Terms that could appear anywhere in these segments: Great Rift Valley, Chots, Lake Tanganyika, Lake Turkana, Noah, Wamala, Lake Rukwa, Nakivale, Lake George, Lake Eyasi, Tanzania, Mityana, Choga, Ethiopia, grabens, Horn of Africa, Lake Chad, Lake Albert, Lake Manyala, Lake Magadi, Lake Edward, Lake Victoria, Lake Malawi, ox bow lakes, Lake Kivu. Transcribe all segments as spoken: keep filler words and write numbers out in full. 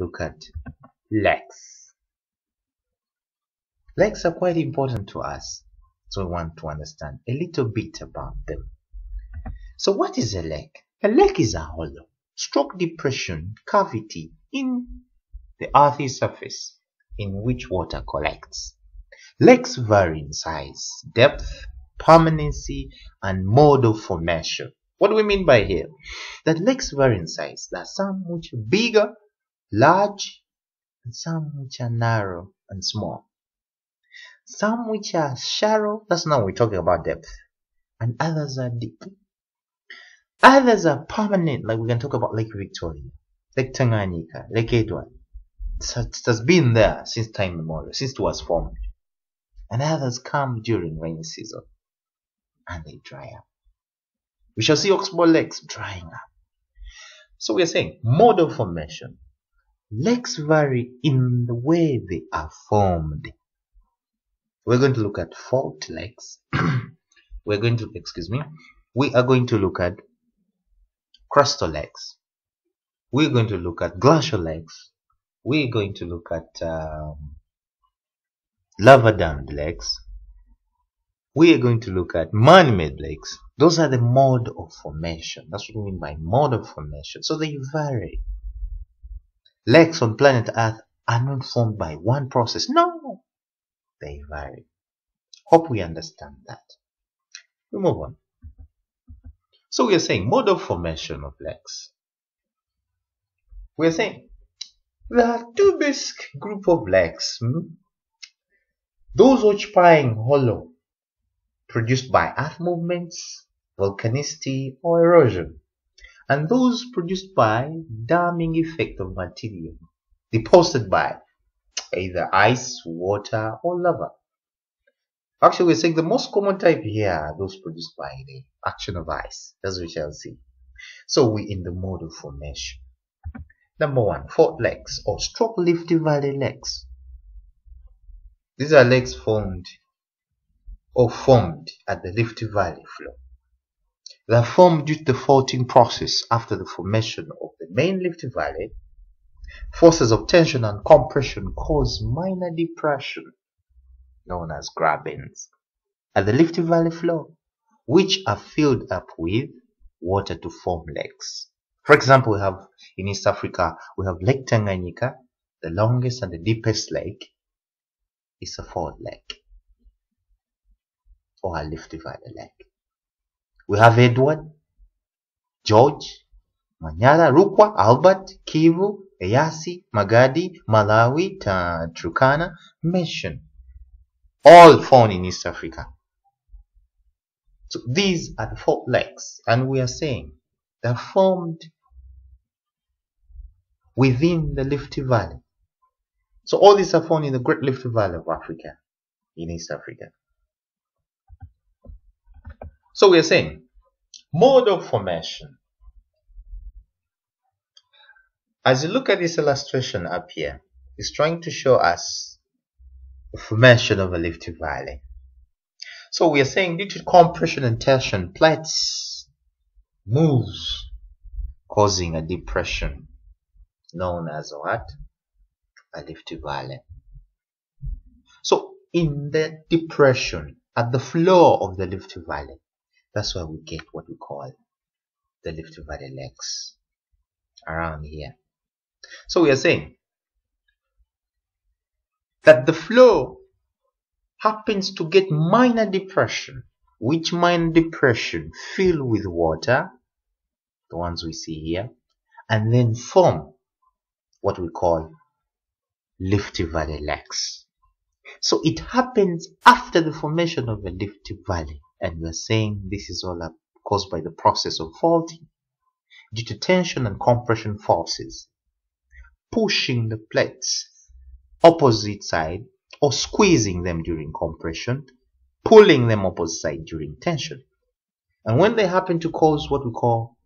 look at lakes. Lakes are quite important to us, so we want to understand a little bit about them. So what is a lake? A lake is a hollow, stroke depression, cavity in the earthy surface in which water collects. Lakes vary in size, depth, permanency, and mode of formation. What do we mean by here? That lakes vary in size. There are some which are bigger, large, and some which are narrow and small. Some which are shallow, that's not what we're talking about depth, and others are deep. Others are permanent, like we can talk about Lake Victoria, Lake Tanganyika, Lake Edward. So it has been there since time immemorial, since it was formed. And others come during rainy season, and they dry up. We shall see Oxbow lakes drying up. So we are saying, mode of formation. Lakes vary in the way they are formed. We're going to look at fault lakes. We're going to, excuse me, we are going to look at crustal lakes. We're going to look at glacial lakes. We're going to look at um, lava dammed lakes. We are going to look at man-made lakes. Those are the mode of formation. That's what we mean by mode of formation. So they vary. Lakes on planet Earth are not formed by one process. No, they vary. Hope we understand that. We move on. So we are saying mode of formation of lakes. We are saying there are two basic group of lakes. Hmm? Those occupying hollow, produced by earth movements, volcanicity, or erosion, and those produced by damming effect of material deposited by either ice, water, or lava. Actually, we're saying the most common type here are those produced by the action of ice, as we shall see. So we're in the mode of formation. Number one, fault lakes or stroke rift valley lakes. These are lakes formed or formed at the rift valley floor. They are formed due to the faulting process after the formation of the main rift valley. Forces of tension and compression cause minor depression, known as grabens, at the rift valley floor, which are filled up with water to form lakes. For example, we have in East Africa, we have Lake Tanganyika. The longest and the deepest lake is a fault lake, or a rift valley lake. We have Edward, George, Manyala, Rukwa, Albert, Kivu, Eyasi, Magadi, Malawi, Turkana, mentioned, all found in East Africa. So these are the fault lakes, and we are saying they are formed within the rift valley. So all these are found in the Great Rift Valley of Africa, in East Africa. So we are saying mode of formation. As you look at this illustration up here, it's trying to show us the formation of a rift valley. So we are saying due to compression and tension, plates moves, causing a depression known as what? A rift valley. So in the depression, at the floor of the rift valley, that's why we get what we call the rift valley lakes around here. So we are saying that the flow happens to get minor depression, which minor depression fill with water, the ones we see here, and then form what we call rift valley lakes. So it happens after the formation of a rift valley, and we are saying this is all caused by the process of faulting due to tension and compression forces pushing the plates opposite side or squeezing them during compression, pulling them opposite side during tension, and when they happen to cause what we call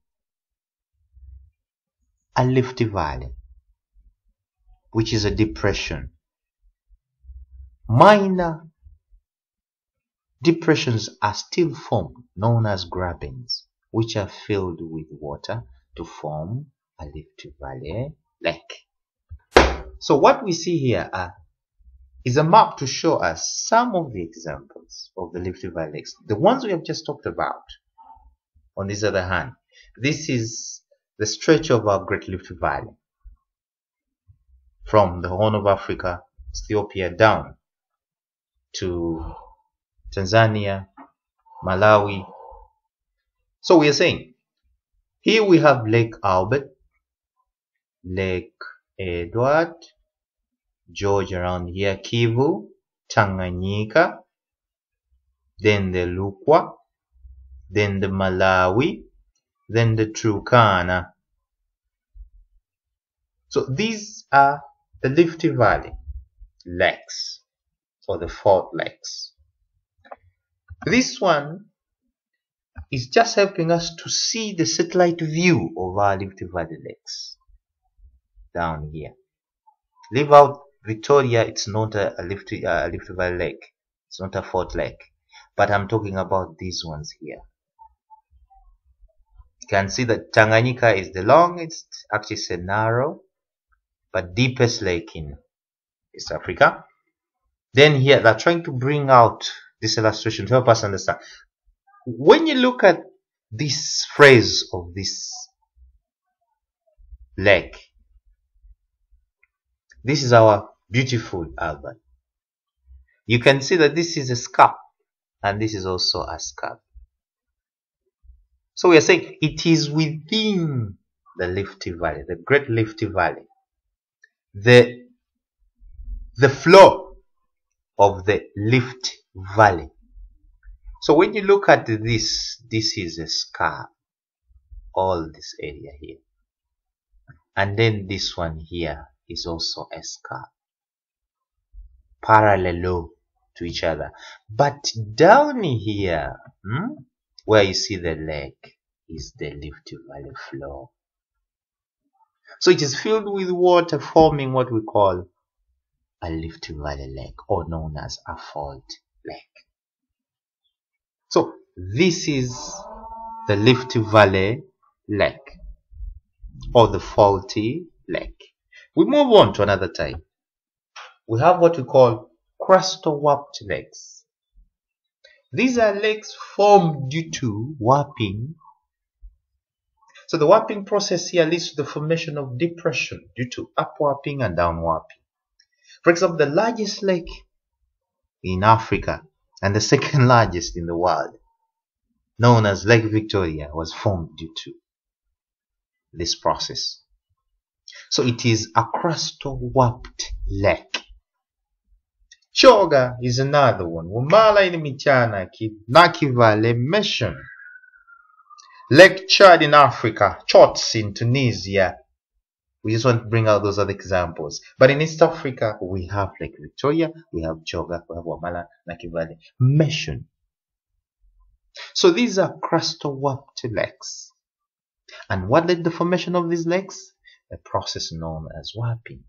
a rift valley, which is a depression. Minor depressions are still formed, known as grabens, which are filled with water to form a rift valley lake. So what we see here are, is a map to show us some of the examples of the Rift Valley lakes. The ones we have just talked about, on this other hand, this is the stretch of our Great Rift Valley, from the Horn of Africa, Ethiopia, down to Tanzania, Malawi. So we are saying, here we have Lake Albert, Lake Edward, George around here, Kivu, Tanganyika, then the Rukwa, then the Malawi, then the Turkana. So these are the Rift Valley lakes, or the fault lakes. This one is just helping us to see the satellite view of our Rift Valley lakes down here. Leave out Victoria, it's not a, a, Rift, a Rift Valley lake, it's not a fault lake, but I'm talking about these ones here. You can see that Tanganyika is the longest, actually it's a narrow, but deepest lake in East Africa. Then here, they're trying to bring out this illustration to help us understand. When you look at this phrase of this lake, this is our beautiful Albert. You can see that this is a scalp, and this is also a scalp. So we are saying it is within the Rift Valley, the Great Rift Valley. The the flow of the Rift Valley. So when you look at this, this is a scar, all this area here, and then this one here is also a scar, parallel to each other. But down here, hmm, where you see the lake, is the Rift Valley flow. So it is filled with water, forming what we call a Rift Valley lake, or known as a fault lake. So this is the Rift Valley lake, or the faulty lake. We move on to another type. We have what we call crust-warped lakes. These are lakes formed due to warping. So the warping process here leads to the formation of depression due to upwarping and downwarping. For example, the largest lake in Africa and the second largest in the world, known as Lake Victoria, was formed due to this process. So it is a crust-warped lake. Choga is another one. Wamala in Mityana, Nakivale Mission. Lake Chad in Africa, Chots in Tunisia. We just want to bring out those other examples. But in East Africa, we have Lake Victoria, we have Choga, we have Wamala, Nakivale, Mission. So these are crust-warped lakes. And what led to the formation of these lakes? A process known as warping,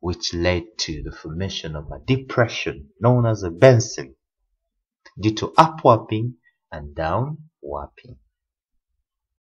which led to the formation of a depression known as a basin due to upwarping and downwarping.